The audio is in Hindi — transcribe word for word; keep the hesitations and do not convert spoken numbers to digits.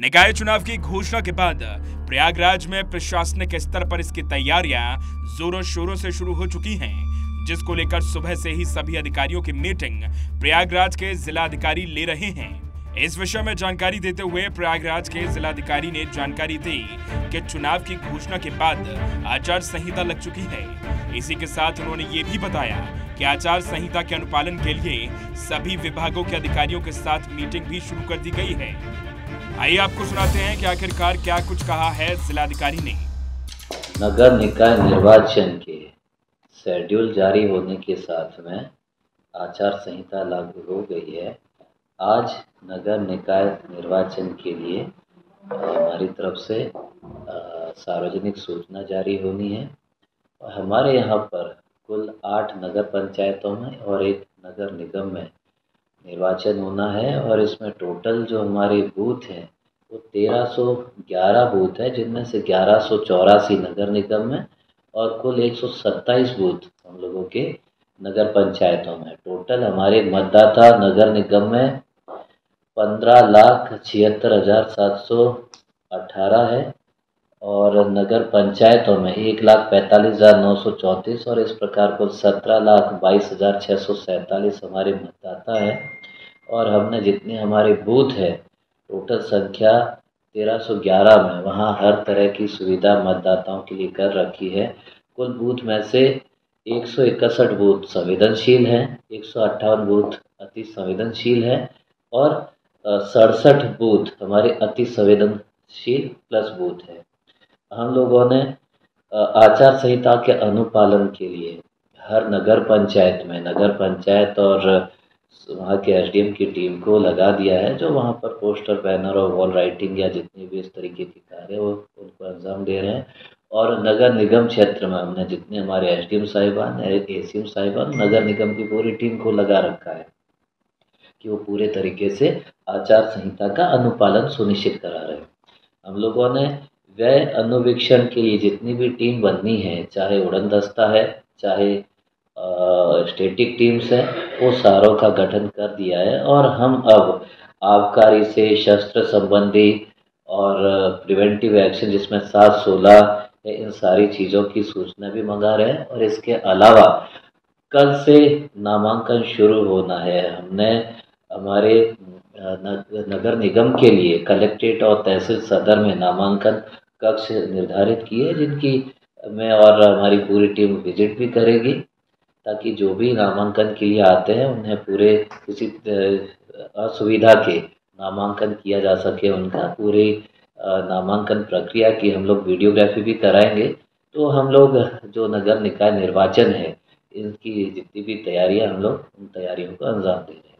निकाय चुनाव की घोषणा के बाद प्रयागराज में प्रशासनिक स्तर पर इसकी तैयारियां जोरों शोरों से शुरू हो चुकी हैं, जिसको लेकर सुबह से ही सभी अधिकारियों की मीटिंग प्रयागराज के जिलाधिकारी ले रहे हैं। इस विषय में जानकारी देते हुए प्रयागराज के जिलाधिकारी ने जानकारी दी कि चुनाव की घोषणा के बाद आचार संहिता लग चुकी है। इसी के साथ उन्होंने ये भी बताया कि आचार संहिता के अनुपालन के लिए सभी विभागों के अधिकारियों के साथ मीटिंग भी शुरू कर दी गई है। आइए आपको सुनाते हैं कि आखिरकार क्या कुछ कहा है जिलाधिकारी ने। नगर निकाय निर्वाचन के शेड्यूल जारी होने के साथ में आचार संहिता लागू हो गई है। आज नगर निकाय निर्वाचन के लिए हमारी तरफ से सार्वजनिक सूचना जारी होनी है। हमारे यहाँ पर कुल आठ नगर पंचायतों में और एक नगर निगम में निर्वाचन होना है और इसमें टोटल जो हमारे बूथ हैं वो तेरह सौ ग्यारह बूथ है, जिनमें से ग्यारह सौ चौरासी नगर निगम में और कुल एक सौ सत्ताईस बूथ हम लोगों के नगर पंचायतों में। टोटल हमारे मतदाता नगर निगम में पंद्रह लाख छिहत्तर हज़ार सात सौ अट्ठारह है और नगर पंचायतों में एक लाख पैंतालीस हज़ार नौ सौ चौंतीस और इस प्रकार कुल सत्रह लाख बाईस हज़ार छः सौ सैंतालीस हमारे मतदाता हैं। और हमने जितने हमारे बूथ है टोटल संख्या तेरह सौ ग्यारह में, वहाँ हर तरह की सुविधा मतदाताओं के लिए कर रखी है। कुल बूथ में से एक सौ इकसठ बूथ संवेदनशील हैं, एक सौ अट्ठावन बूथ अति संवेदनशील हैं और सड़सठ बूथ हमारे अति संवेदनशील प्लस बूथ हैं। हम लोगों ने आचार संहिता के अनुपालन के लिए हर नगर पंचायत में नगर पंचायत और वहाँ के एसडीएम की टीम को लगा दिया है, जो वहाँ पर पोस्टर बैनर और वॉल राइटिंग या जितनी भी इस तरीके की कार्य वो उनको अंजाम दे रहे हैं। और नगर निगम क्षेत्र में हमने जितने हमारे एसडीएम साहिबान एसीएम साहिबान नगर निगम की पूरी टीम को लगा रखा है कि वो पूरे तरीके से आचार संहिता का अनुपालन सुनिश्चित करा रहे हैं। हम लोगों ने व्यय अनुवीक्षण के लिए जितनी भी टीम बननी है, चाहे उड़न दस्ता है चाहे स्टेटिक टीम्स है, वो सारों का गठन कर दिया है। और हम अब आबकारी से शस्त्र संबंधी और प्रिवेंटिव एक्शन जिसमें सात सोलह इन सारी चीज़ों की सूचना भी मंगा रहे हैं। और इसके अलावा कल से नामांकन शुरू होना है। हमने हमारे नगर निगम के लिए कलेक्ट्रेट और तहसील सदर में नामांकन कक्ष निर्धारित किए, जिनकी मैं और हमारी पूरी टीम विजिट भी करेगी, ताकि जो भी नामांकन के लिए आते हैं उन्हें पूरे किसी असुविधा के नामांकन किया जा सके। उनका पूरी नामांकन प्रक्रिया की हम लोग वीडियोग्राफी भी कराएंगे। तो हम लोग जो नगर निकाय निर्वाचन है इनकी जितनी भी तैयारियां हम लोग उन तैयारियों को अंजाम दे रहे हैं।